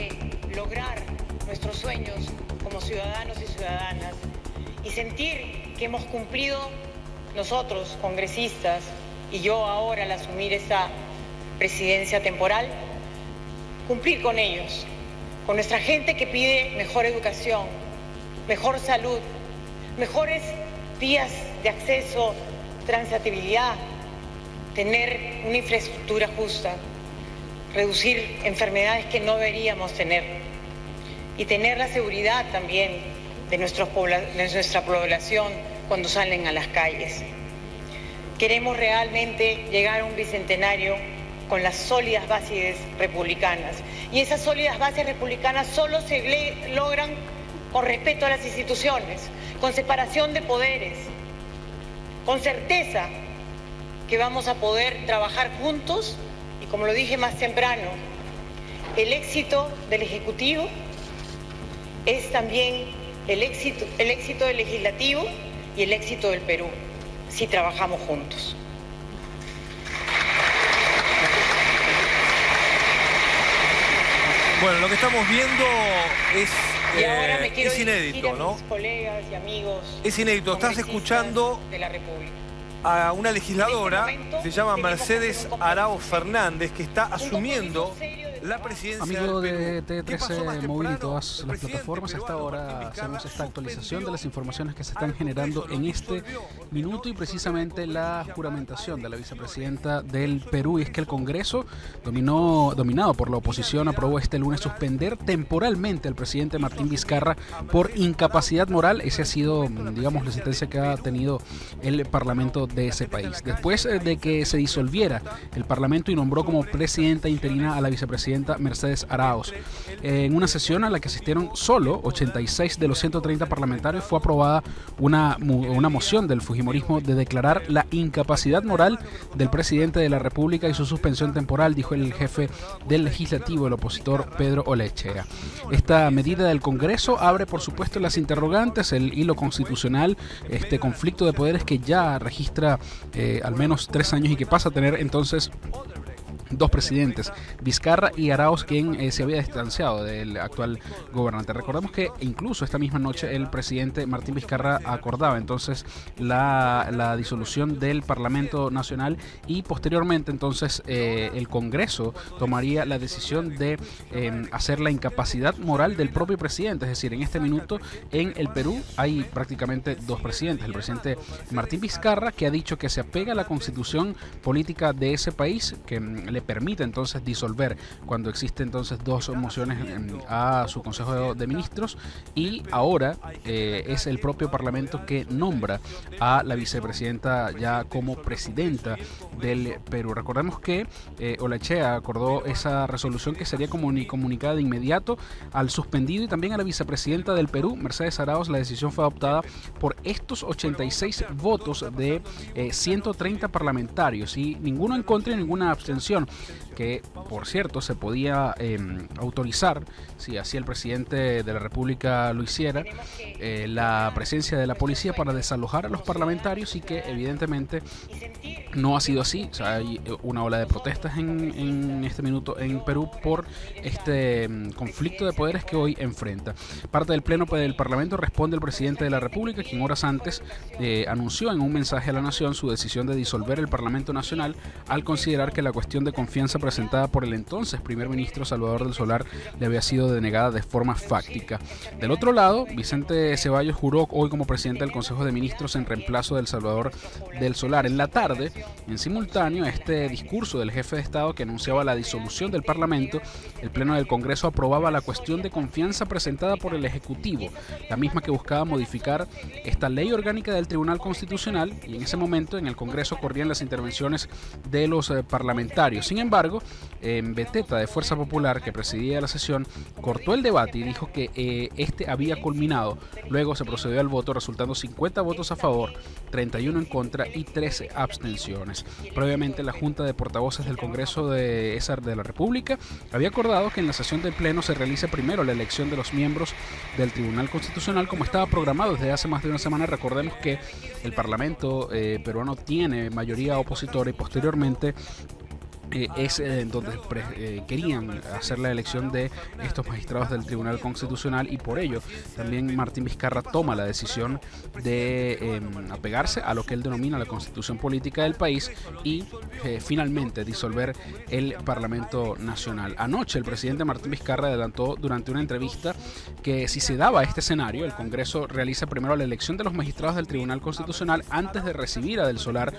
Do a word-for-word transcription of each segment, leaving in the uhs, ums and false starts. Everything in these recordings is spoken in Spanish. que lograr nuestros sueños como ciudadanos y ciudadanas y sentir que hemos cumplido nosotros, congresistas, y yo ahora al asumir esta presidencia temporal, cumplir con ellos, con nuestra gente que pide mejor educación, mejor salud, mejores vías de acceso, transitabilidad, tener una infraestructura justa, reducir enfermedades que no deberíamos tener y tener la seguridad también de, nuestros pobl- de nuestra población cuando salen a las calles. Queremos realmente llegar a un bicentenario con las sólidas bases republicanas. Y esas sólidas bases republicanas solo se logran con respeto a las instituciones, con separación de poderes, con certeza que vamos a poder trabajar juntos y, como lo dije más temprano, el éxito del Ejecutivo es también el éxito, el éxito del Legislativo y el éxito del Perú, si trabajamos juntos. Bueno, lo que estamos viendo es, y ahora eh, me quiero es inédito, a mis ¿no? colegas y amigos. Es inédito. Estás escuchando de la República a una legisladora, momento, se llama Mercedes Aráoz Fernández, que está asumiendo la presidencia del Perú. Amigo de T trece Móvil y todas las plataformas, hasta ahora hacemos esta actualización de las informaciones que se están generando en este minuto y precisamente la juramentación de la vicepresidenta del Perú. Y es que el Congreso, dominó, dominado por la oposición, aprobó este lunes suspender temporalmente al presidente Martín Vizcarra por incapacidad moral. Esa ha sido, digamos, la sentencia que ha tenido el Parlamento de ese país. Después de que se disolviera el Parlamento y nombró como presidenta interina a la vicepresidenta Mercedes Aráoz. En una sesión a la que asistieron solo ochenta y seis de los ciento treinta parlamentarios fue aprobada una, una moción del fujimorismo de declarar la incapacidad moral del presidente de la República y su suspensión temporal, dijo el jefe del legislativo, el opositor Pedro Olaechea. Esta medida del Congreso abre, por supuesto, las interrogantes, el hilo constitucional, este conflicto de poderes que ya registra eh, al menos tres años y que pasa a tener entonces dos presidentes, Vizcarra y Aráoz, quien eh, se había distanciado del actual gobernante. Recordemos que incluso esta misma noche el presidente Martín Vizcarra acordaba entonces la, la disolución del Parlamento Nacional y posteriormente entonces eh, el Congreso tomaría la decisión de eh, hacer la incapacidad moral del propio presidente. Es decir, en este minuto en el Perú hay prácticamente dos presidentes. El presidente Martín Vizcarra, que ha dicho que se apega a la constitución política de ese país, que le permite entonces disolver cuando existe entonces dos mociones a su Consejo de Ministros, y ahora eh, es el propio Parlamento que nombra a la vicepresidenta ya como presidenta del Perú. Recordemos que eh, Olaechea acordó esa resolución que sería comuni comunicada de inmediato al suspendido y también a la vicepresidenta del Perú, Mercedes Aráoz. La decisión fue adoptada por estos ochenta y seis votos de eh, ciento treinta parlamentarios y ninguno en contra y ninguna abstención, que por cierto se podía eh, autorizar, si así el presidente de la República lo hiciera, eh, la presencia de la policía para desalojar a los parlamentarios, y que evidentemente no ha sido así. O sea, hay una ola de protestas en, en este minuto en Perú por este conflicto de poderes que hoy enfrenta. Parte del pleno del Parlamento responde el presidente de la República, quien horas antes eh, anunció en un mensaje a la nación su decisión de disolver el Parlamento Nacional al considerar que la cuestión de confianza presentada por el entonces primer ministro Salvador del Solar le había sido denegada de forma fáctica. Del otro lado, Vicente Zeballos juró hoy como presidente del Consejo de Ministros en reemplazo del Salvador del Solar. En la tarde, en simultáneo a este discurso del jefe de Estado que anunciaba la disolución del Parlamento, el Pleno del Congreso aprobaba la cuestión de confianza presentada por el Ejecutivo, la misma que buscaba modificar esta ley orgánica del Tribunal Constitucional, y en ese momento en el Congreso corrían las intervenciones de los eh, parlamentarios. Sin embargo, eh, Beteta de Fuerza Popular, que presidía la sesión, cortó el debate y dijo que eh, este había culminado. Luego se procedió al voto, resultando cincuenta votos a favor, treinta y uno en contra y trece abstenciones. Previamente, la Junta de Portavoces del Congreso de, de la República había acordado que en la sesión del Pleno se realice primero la elección de los miembros del Tribunal Constitucional, como estaba programado desde hace más de una semana. Recordemos que el Parlamento eh, peruano tiene mayoría opositora y posteriormente Eh, es eh, donde pre eh, querían hacer la elección de estos magistrados del Tribunal Constitucional, y por ello también Martín Vizcarra toma la decisión de eh, apegarse a lo que él denomina la Constitución Política del país y eh, finalmente disolver el Parlamento Nacional. Anoche el presidente Martín Vizcarra adelantó durante una entrevista que si se daba este escenario, el Congreso realiza primero la elección de los magistrados del Tribunal Constitucional antes de recibir a Del Solar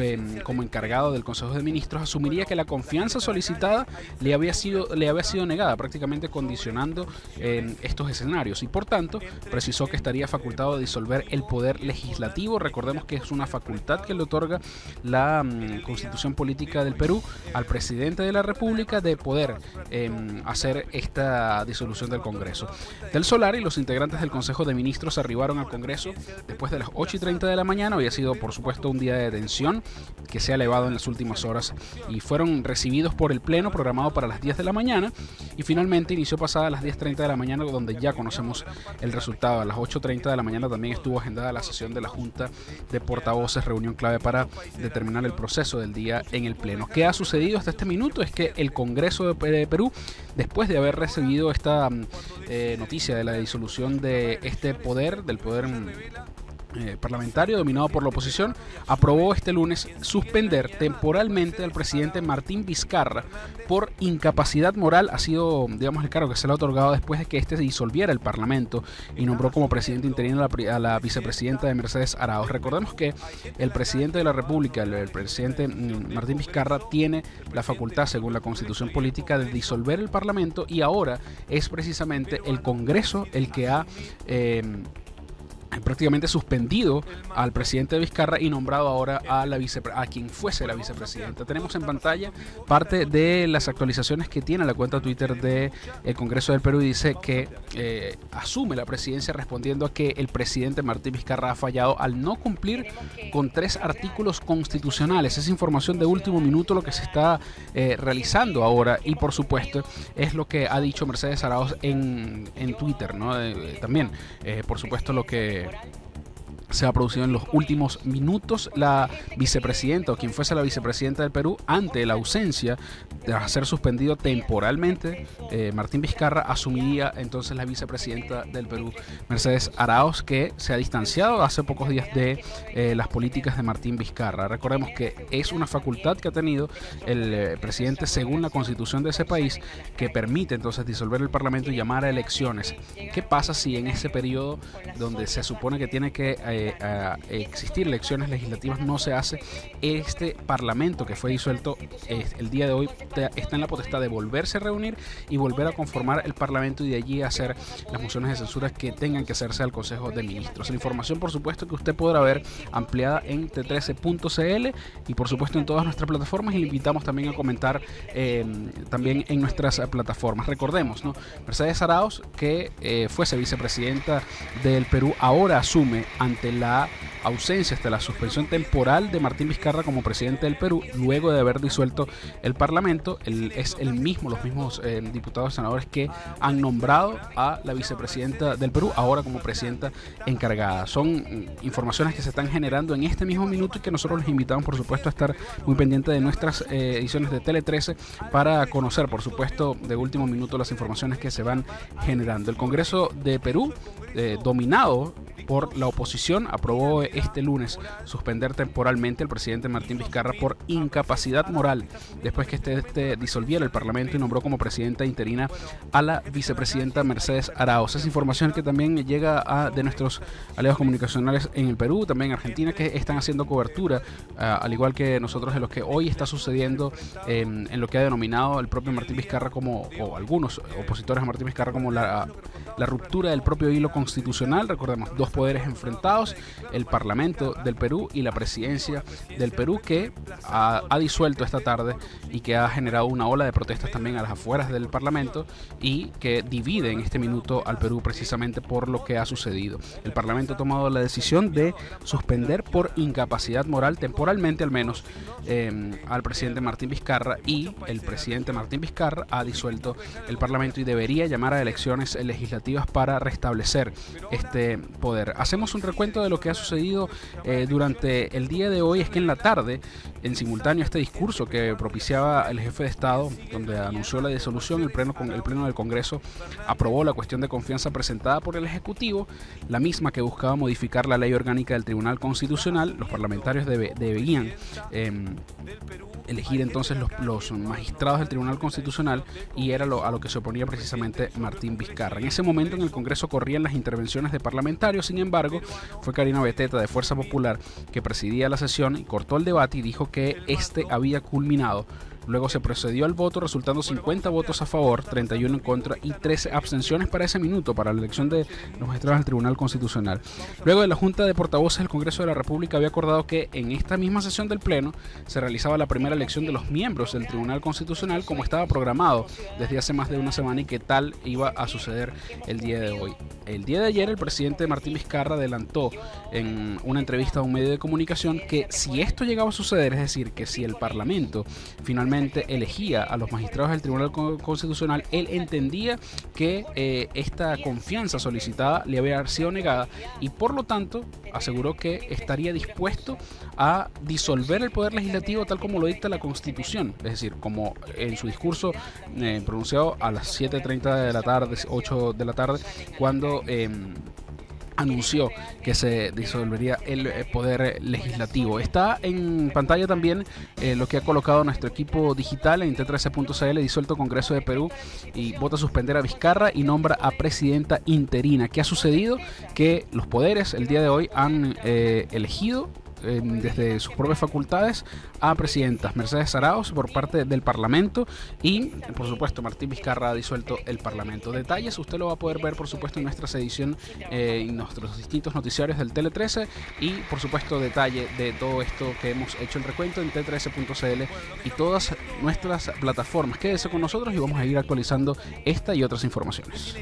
eh, como encargado del Consejo de Ministros, asumiría que la confianza solicitada le había sido, le había sido negada, prácticamente condicionando eh, estos escenarios, y por tanto precisó que estaría facultado de disolver el poder legislativo. Recordemos que es una facultad que le otorga la um, Constitución Política del Perú al presidente de la República de poder eh, hacer esta disolución del Congreso. Del Solar y los integrantes del Consejo de Ministros arribaron al Congreso después de las ocho y treinta de la mañana. Había sido, por supuesto, un día de tensión que se ha elevado en las últimas horas, y fueron recibidos por el pleno programado para las diez de la mañana, y finalmente inició pasada las diez treinta de la mañana, donde ya conocemos el resultado. A las ocho treinta de la mañana también estuvo agendada la sesión de la Junta de Portavoces, reunión clave para determinar el proceso del día en el pleno. ¿Qué ha sucedido hasta este minuto? Es que el Congreso de Perú, después de haber recibido esta eh, noticia de la disolución de este poder, del poder Eh, parlamentario dominado por la oposición, aprobó este lunes suspender temporalmente al presidente Martín Vizcarra por incapacidad moral. Ha sido, digamos, el cargo que se le ha otorgado después de que este disolviera el Parlamento y nombró como presidente interino a la, a la vicepresidenta de Mercedes Aráoz. Recordemos que el presidente de la República, el, el presidente Martín Vizcarra, tiene la facultad, según la Constitución Política, de disolver el Parlamento, y ahora es precisamente el Congreso el que ha eh, prácticamente suspendido al presidente Vizcarra y nombrado ahora a la vice, a quien fuese la vicepresidenta. Tenemos en pantalla parte de las actualizaciones que tiene la cuenta Twitter de el Congreso del Perú. Dice que eh, asume la presidencia respondiendo a que el presidente Martín Vizcarra ha fallado al no cumplir con tres artículos constitucionales. Es información de último minuto lo que se está eh, realizando ahora, y por supuesto es lo que ha dicho Mercedes Aráoz en, en Twitter, ¿no? Eh, también, eh, por supuesto, lo que se ha producido en los últimos minutos. La vicepresidenta, o quien fuese la vicepresidenta del Perú, ante la ausencia de ser suspendido temporalmente eh, Martín Vizcarra, asumiría entonces la vicepresidenta del Perú, Mercedes Aráoz, que se ha distanciado hace pocos días de eh, las políticas de Martín Vizcarra. Recordemos que es una facultad que ha tenido el eh, presidente, según la constitución de ese país, que permite entonces disolver el Parlamento y llamar a elecciones. ¿Qué pasa si en ese periodo, donde se supone que tiene que eh, a existir elecciones legislativas, no se hace? Este parlamento que fue disuelto el día de hoy está en la potestad de volverse a reunir y volver a conformar el parlamento, y de allí hacer las mociones de censura que tengan que hacerse al Consejo de Ministros. La información, por supuesto, que usted podrá ver ampliada en T trece punto C L y por supuesto en todas nuestras plataformas, y le invitamos también a comentar eh, también en nuestras plataformas. Recordemos, ¿no? Mercedes Aráoz, que eh, fuese vicepresidenta del Perú, ahora asume ante la ausencia, hasta la suspensión temporal de Martín Vizcarra como presidente del Perú, luego de haber disuelto el Parlamento. El, es el mismo, los mismos eh, diputados y senadores que han nombrado a la vicepresidenta del Perú, ahora como presidenta encargada. Son informaciones que se están generando en este mismo minuto y que nosotros les invitamos, por supuesto, a estar muy pendientes de nuestras eh, ediciones de Tele trece para conocer, por supuesto, de último minuto las informaciones que se van generando. El Congreso de Perú, eh, dominado por la oposición, aprobó este lunes suspender temporalmente al presidente Martín Vizcarra por incapacidad moral, después que este, este disolviera el Parlamento y nombró como presidenta interina a la vicepresidenta Mercedes Aráoz. Es información que también llega a, de nuestros aliados comunicacionales en el Perú, también en Argentina, que están haciendo cobertura, uh, al igual que nosotros, de lo que hoy está sucediendo eh, en lo que ha denominado el propio Martín Vizcarra como, o algunos opositores a Martín Vizcarra, como la, la ruptura del propio hilo constitucional. Recordemos, dos poderes enfrentados, el Parlamento del Perú y la presidencia del Perú, que ha, ha disuelto esta tarde y que ha generado una ola de protestas también a las afueras del Parlamento, y que divide en este minuto al Perú precisamente por lo que ha sucedido. El Parlamento ha tomado la decisión de suspender por incapacidad moral, temporalmente al menos, eh, al presidente Martín Vizcarra, y el presidente Martín Vizcarra ha disuelto el Parlamento y debería llamar a elecciones legislativas iniciativas para restablecer este poder. Hacemos un recuento de lo que ha sucedido eh, durante el día de hoy. Es que en la tarde, en simultáneo a este discurso que propiciaba el jefe de Estado, donde anunció la disolución, el pleno, el pleno del Congreso aprobó la cuestión de confianza presentada por el Ejecutivo, la misma que buscaba modificar la ley orgánica del Tribunal Constitucional. Los parlamentarios debe, debían eh, elegir entonces los, los magistrados del Tribunal Constitucional, y era lo, a lo que se oponía precisamente Martín Vizcarra. En ese momento en el Congreso corrían las intervenciones de parlamentarios. Sin embargo, fue Karina Beteta de Fuerza Popular que presidía la sesión y cortó el debate y dijo que este había culminado. Luego se procedió al voto, resultando cincuenta votos a favor, treinta y uno en contra y trece abstenciones para ese minuto, para la elección de los magistrados del Tribunal Constitucional. Luego de la Junta de Portavoces del Congreso de la República había acordado que en esta misma sesión del Pleno se realizaba la primera elección de los miembros del Tribunal Constitucional, como estaba programado desde hace más de una semana y que tal iba a suceder el día de hoy. El día de ayer el presidente Martín Vizcarra adelantó en una entrevista a un medio de comunicación que si esto llegaba a suceder, es decir, que si el Parlamento finalmente elegía a los magistrados del Tribunal Constitucional, él entendía que eh, esta confianza solicitada le había sido negada y por lo tanto aseguró que estaría dispuesto a disolver el Poder Legislativo tal como lo dicta la Constitución, es decir, como en su discurso eh, pronunciado a las siete y media de la tarde, ocho de la tarde, cuando eh, anunció que se disolvería el Poder Legislativo. Está en pantalla también eh, lo que ha colocado nuestro equipo digital en T trece punto C L, disuelto Congreso de Perú y vota a suspender a Vizcarra y nombra a presidenta interina. ¿Qué ha sucedido? Que los poderes el día de hoy han eh, elegido desde sus propias facultades a presidentas. Mercedes Aráoz por parte del Parlamento y por supuesto Martín Vizcarra ha disuelto el Parlamento. Detalles usted lo va a poder ver por supuesto en nuestra edición, eh, en nuestros distintos noticiarios del T trece, y por supuesto detalle de todo esto que hemos hecho el recuento en T trece punto C L y todas nuestras plataformas. Quédese con nosotros y vamos a ir actualizando esta y otras informaciones.